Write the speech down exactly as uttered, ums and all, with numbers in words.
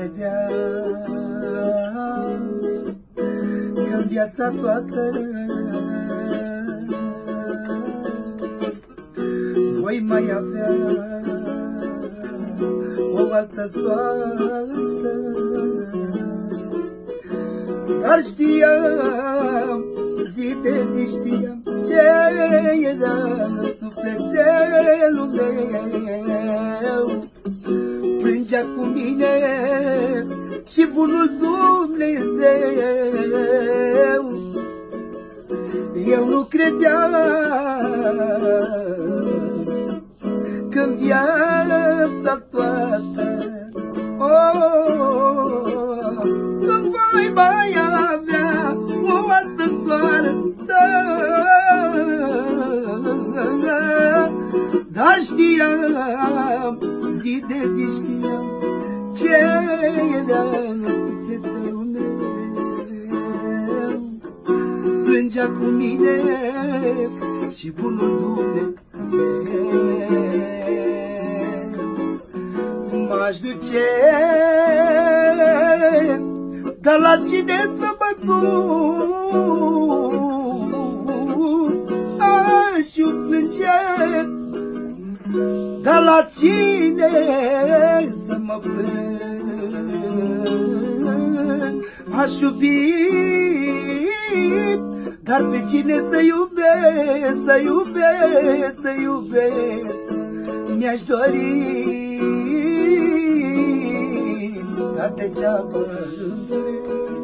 vedea că în viața toată voi mai avea o altă soartă. Dar știam, zi de zi știam ce era în sufletelul meu. Plângea cu mine și bunul Dumnezeu. Eu nu credeam că-n viața toată nu voi mai avea o altă soartă. Dar știam, zi de zi știam ce era în sufletul meu. Plângea cu mine și bunul Dumnezeu. M-aș duce, dar la cine să mă duc? Aș plânge, dar la cine să mă plâng? Aș iubi, dar pe cine să iubesc, să iubesc, să iubesc? Mi-aș dori, dar degeaba îmi doresc.